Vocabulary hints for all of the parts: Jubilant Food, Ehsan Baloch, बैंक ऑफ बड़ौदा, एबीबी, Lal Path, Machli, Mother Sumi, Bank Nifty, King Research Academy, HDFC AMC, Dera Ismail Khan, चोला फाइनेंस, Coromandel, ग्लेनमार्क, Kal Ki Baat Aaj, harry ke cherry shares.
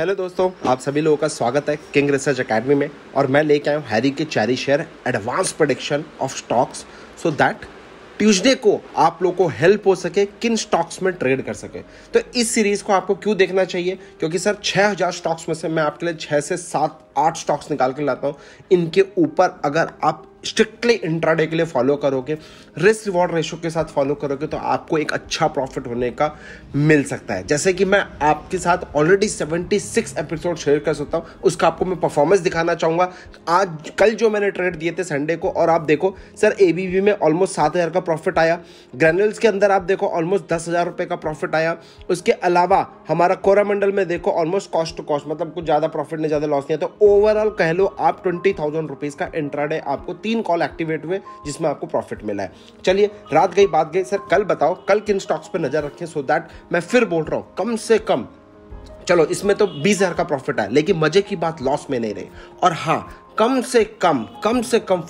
Hello दोस्तों, आप सभी लोगों का स्वागत है किंग रिसर्च एकेडमी में। और मैं लेके आया हूँ हैरी के चैरी share advance prediction of stocks, so that Tuesday को आप लोगों को हेल्प हो सके किन स्टॉक्स में ट्रेड कर सके। तो इस सीरीज़ को आपको क्यों देखना चाहिए? क्योंकि सर 6000 स्टॉक्स में से मैं आपके लिए 6 से 7-8 स्टॉक्स निकाल कर लाता हूँ। इनके ऊपर अगर आप स्ट्रिक्टली इंट्राडे के लिए फॉलो करोगे, रिस्क रिवॉर्ड रेशो के साथ फॉलो करोगे, तो आपको एक अच्छा प्रॉफिट होने का मिल सकता है। जैसे कि मैं आपके साथ ऑलरेडी 76 एपिसोड शेयर कर सकता हूँ, उसका आपको मैं परफॉर्मेंस दिखाना चाहूँगा। आज कल जो मैंने ट्रेड दिए थे संडे को, और आप देखो सर एबीबी में ऑलमोस्ट 7000 का प्रॉफिट आया, ग्रैनुल्स के अंदर आप देखो ऑलमोस्ट 10000 रुपये का प्रॉफिट आया। उसके अलावा हमारा कोरामंडल में देखो ऑलमोस्ट कॉस्ट टू कॉस्ट, मतलब कुछ ज़्यादा प्रॉफिट नहीं, ज़्यादा लॉस नहीं है। तो ओवरऑल कह लो आप 20000 रुपीज़ का इंट्राडे आपको 3 कॉल एक्टिवेट हुए जिसमें आपको प्रॉफिट मिला है। चलिए, रात गई बात गई। सर कल बताओ, कल किन स्टॉक्स पर नजर रखें, सो दैट मैं फिर बोल रहा हूं कम से कम, चलो इसमें तो 20000 का प्रॉफिट है, लेकिन मजे की बात लॉस में नहीं रही। और हाँ, कम से कम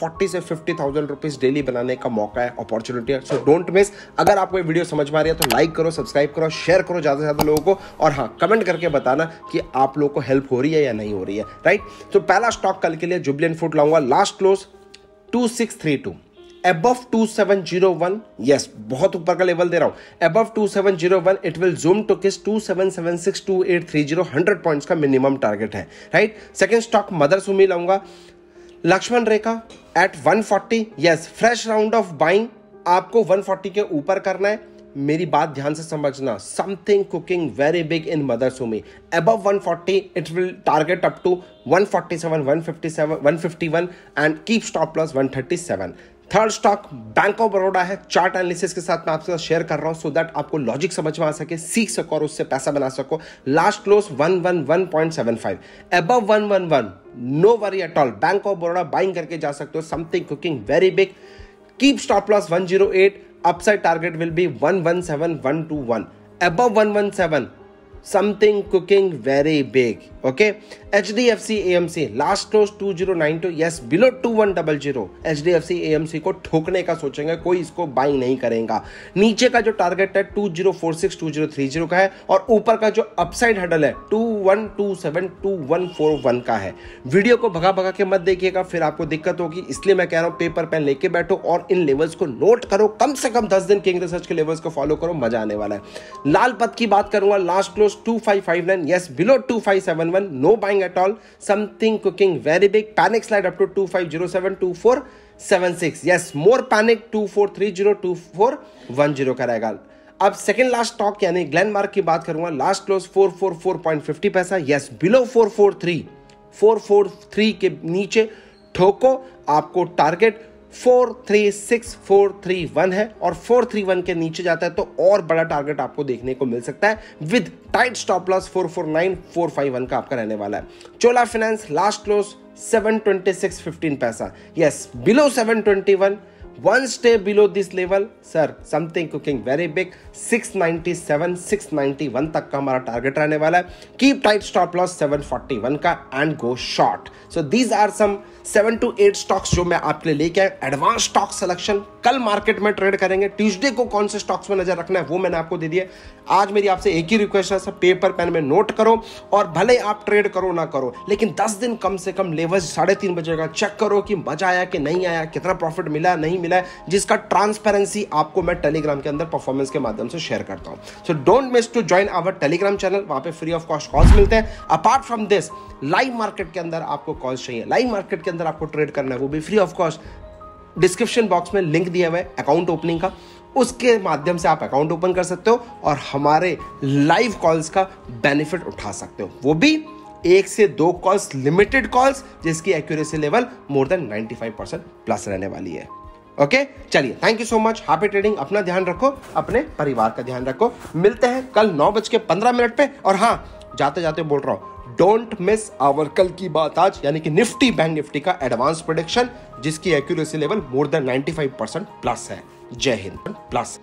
40 से 50000 रुपीज़ डेली बनाने का मौका है, अपॉर्चुनिटी है। So don't miss. अगर आपको ये वीडियो समझ में आ रही है तो लाइक करो, सब्सक्राइब करो, शेयर करो ज़्यादा से ज़्यादा लोगों को। और हाँ, कमेंट करके बताना कि आप लोगों को हेल्प हो रही है या नहीं हो रही है, राइट। तो पहला स्टॉक कल के लिए जुबिलेंट फूड लाऊंगा। लास्ट क्लोज 2632, above 2701, yes, बहुत ऊपर का लेवल दे रहा हूं, above 2701, it will zoom to kiss 27762830, 100 points का मिनिमम टारगेट है, right. Second stock mother Sumi लाऊंगा, लक्ष्मण रेखा at 140, yes, fresh round of buying, आपको 140 के ऊपर करना है। मेरी बात ध्यान से समझना, something cooking very big in mother Sumi. Above 140 it will target up to 147, 157, 151 and keep stop loss 137। Third stock बैंक ऑफ बड़ौदा है, चार्ट एनालिसिस के साथ मैं आपके साथ शेयर कर रहा हूँ, सो दैट आपको लॉजिक समझ में आ सके, सीख सको और उससे पैसा बना सको। Last close 111.75, above 111, no worry at all, बैंक ऑफ बड़ौदा buying करके जा सकते हो, something cooking very big, keep stop loss 108, upside target will be 117121, above 117, something cooking very big, okay। HDFC AMC last close 2092, yes, below 2100, HDFC AMC को ठोकने का सोचेंगे, कोई इसको buying नहीं करेगा। नीचे का जो टारगेट है 2046, 2030 का है, और ऊपर का जो अपसाइड हडल है 2127, 2141 का है। वीडियो को भगा भगा के मत देखिएगा, फिर आपको दिक्कत होगी, इसलिए मैं कह रहा हूँ पेपर पेन लेके बैठो और इन लेवल्स को नोट करो। कम से कम 10 दिन किंग रिसर्च के लेवल्स को फॉलो करो, मजा आने वाला है। लाल पथ की बात करूंगा, last close 2559, yes, below 2571, no buying at all, something cooking very big, panic slide up to 2507, 2476, yes, more panic 2430, 2410 का रहेगा। अब सेकेंड लास्ट स्टॉक यानी ग्लेनमार्क की बात करूंगा, लास्ट क्लोज 444.50 पैसा, yes, below 443 के नीचे ठोको, आपको टारगेट 436431 है, और 431 के नीचे जाता है तो और बड़ा टारगेट आपको देखने को मिल सकता है, विद टाइट स्टॉप लॉस 449451 का आपका रहने वाला है। चोला फाइनेंस लास्ट क्लोज 726.15 पैसा, yes, below 721, one stay below this level, sir something cooking very big, 697, 691 तक का हमारा टारगेट रहने वाला है, कीप टाइट स्टॉप लॉस 741 का and go short. So these are some 7 to 8 stocks जो मैं आपके लिए लेके आया, एडवांस स्टॉक सिलेक्शन। कल मार्केट में ट्रेड करेंगे, ट्यूसडे को कौन से स्टॉक्स में नजर रखना है वो मैंने आपको दे दिया। आज मेरी आपसे एक ही रिक्वेस्ट है, सब पेपर पेन में नोट करो, और भले आप ट्रेड करो ना करो, लेकिन 10 दिन कम से कम लेवल्स 3:30 बजे का चेक करो कि मजा आया कि नहीं आया, कितना प्रॉफिट मिला नहीं मिला, जिसका ट्रांसपेरेंसी आपको मैं टेलीग्राम के अंदर परफॉर्मेंस के माध्यम से शेयर करता हूँ। So don't miss to join our Telegram channel, वहाँ पे फ्री ऑफ कॉस्ट कॉल्स मिलते हैं। Apart from this, live market के अंदर आपको कॉल्स चाहिए, लाइव मार्केट के अंदर आपको ट्रेड करना है, वो भी free of cost. Description box में लिंक दिया हुआ है अकाउंट ओपनिंग का, उसके माध्यम से आप अकाउंट ओपन कर सकते हो और हमारे लाइव कॉल्स का बेनिफिट उठा सकते हो, वो भी 1 से 2 कॉल्स, लिमिटेड कॉल्स, जिसकी accuracy level more than 95% plus रहने वाली है, ओके। चलिए, thank you so much, happy trading, अपना ध्यान रखो, अपने परिवार का ध्यान रखो, मिलते हैं कल 9:15 पे। और हाँ, जाते जाते बोल रहा हूँ, डोंट मिस आवर कल की बात आज, यानी कि निफ्टी बैंक निफ्टी का एडवांस प्रेडिक्शन, जिसकी accuracy level more than 95% plus है। जय हिंद प्लस।